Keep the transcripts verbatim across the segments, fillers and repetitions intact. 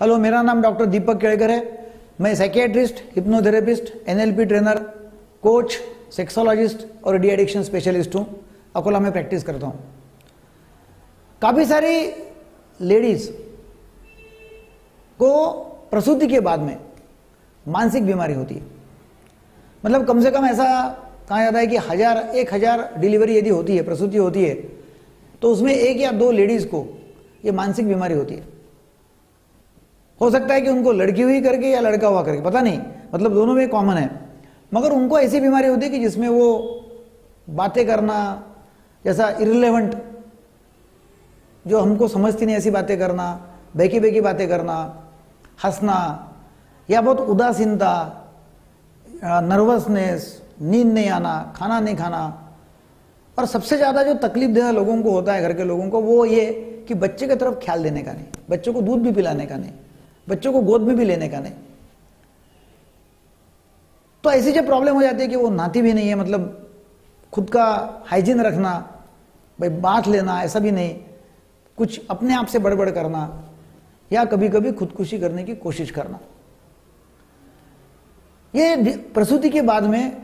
Hello, मेरा नाम doctor दीपक केलकर है। मैं psychiatrist, hypnotherapist, NLP trainer, coach, sexologist और डी एडिक्शन स्पेशलिस्ट हूँ। अकोला में प्रैक्टिस करता हूँ। काफ़ी सारी लेडीज़ को प्रसूति के बाद में मानसिक बीमारी होती है। मतलब कम से कम ऐसा कहा जाता है कि हजार एक हज़ार डिलीवरी यदि होती है, प्रसूति होती है, तो उसमें एक या दो लेडीज़ को ये मानसिक बीमारी होती है। हो सकता है कि उनको लड़की हुई करके या लड़का हुआ करके, पता नहीं, मतलब दोनों में कॉमन है। मगर उनको ऐसी बीमारी होती है कि जिसमें वो बातें करना, जैसा इररिलेवेंट, जो हमको समझती नहीं ऐसी बातें करना, बेकी बेकी बातें करना, हंसना या बहुत उदासीनता, नर्वसनेस, नींद नहीं आना, खाना नहीं खाना। और सबसे ज़्यादा जो तकलीफ देना लोगों को होता है, घर के लोगों को, वो ये कि बच्चे की तरफ ख्याल देने का नहीं, बच्चों को दूध भी पिलाने का नहीं, बच्चों को गोद में भी लेने का नहीं। तो ऐसी जब प्रॉब्लम हो जाती है कि वो नहाती भी नहीं है, मतलब खुद का हाइजीन रखना, भाई बात लेना ऐसा भी नहीं, कुछ अपने आप से बड़बड़ करना या कभी कभी खुदकुशी करने की कोशिश करना। ये प्रसूति के बाद में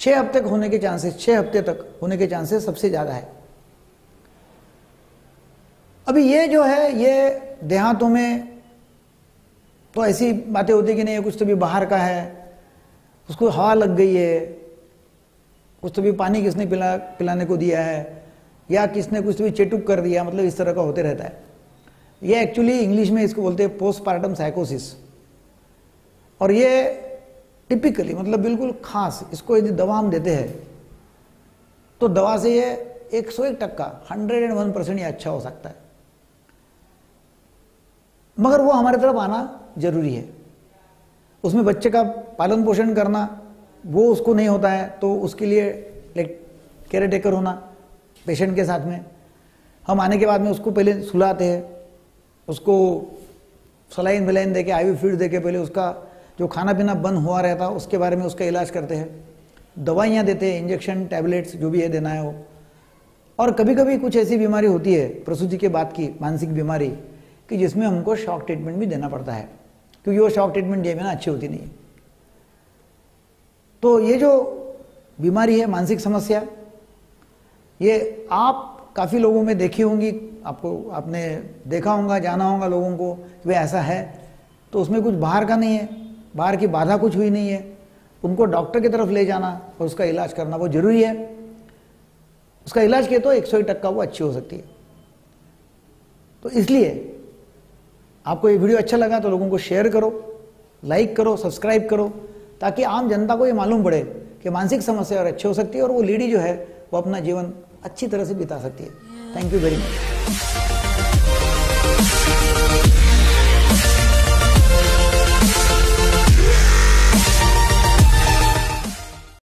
छः हफ्ते तक होने के चांसेस छः हफ्ते तक होने के चांसेस सबसे ज़्यादा है। अभी ये जो है, ये देहातों में तो ऐसी बातें होती कि नहीं, कुछ तो भी बाहर का है, उसको हवा लग गई है, कुछ तो भी पानी किसने पिला पिलाने को दिया है, या किसने कुछ तो भी चेटुक कर दिया, मतलब इस तरह का होते रहता है। ये एक्चुअली इंग्लिश में इसको बोलते हैं पोस्टपार्टम साइकोसिस। और ये टिपिकली, मतलब बिल्कुल खास, इसको यदि दवा हम देते हैं तो दवा से ये एक सौ एक टक्का हंड्रेड एंड वन परसेंट ये अच्छा हो सकता है। मगर वो हमारे तरफ आना जरूरी है। उसमें बच्चे का पालन पोषण करना, वो उसको नहीं होता है तो उसके लिए केयर टेकर होना, पेशेंट के साथ में हम आने के बाद में उसको पहले सुलाते हैं, उसको सलाइन वलाइन देके, आईवी फीड देके, पहले उसका जो खाना पीना बंद हुआ रहता है उसके बारे में उसका इलाज करते हैं, दवाइयाँ देते हैं, इंजेक्शन, टैबलेट्स जो भी है देना है वो। और कभी कभी कुछ ऐसी बीमारी होती है प्रसूति के बाद की, मानसिक बीमारी, कि जिसमें हमको शॉक ट्रीटमेंट भी देना पड़ता है, क्योंकि वो शॉक ट्रीटमेंट दिए बिना अच्छी होती नहीं है। तो ये जो बीमारी है, मानसिक समस्या, ये आप काफ़ी लोगों में देखी होंगी, आपको आपने देखा होगा, जाना होगा लोगों को कि भाई ऐसा है। तो उसमें कुछ बाहर का नहीं है, बाहर की बाधा कुछ हुई नहीं है, उनको डॉक्टर की तरफ ले जाना और उसका इलाज करना वो जरूरी है। उसका इलाज किए तो एक सौ एक टक्का वो अच्छी हो सकती है। तो इसलिए आपको ये वीडियो अच्छा लगा तो लोगों को शेयर करो, लाइक करो, सब्सक्राइब करो, ताकि आम जनता को ये मालूम पड़े कि मानसिक समस्या और अच्छी हो सकती है और वो लेडी जो है वो अपना जीवन अच्छी तरह से बिता सकती है। Thank you very much.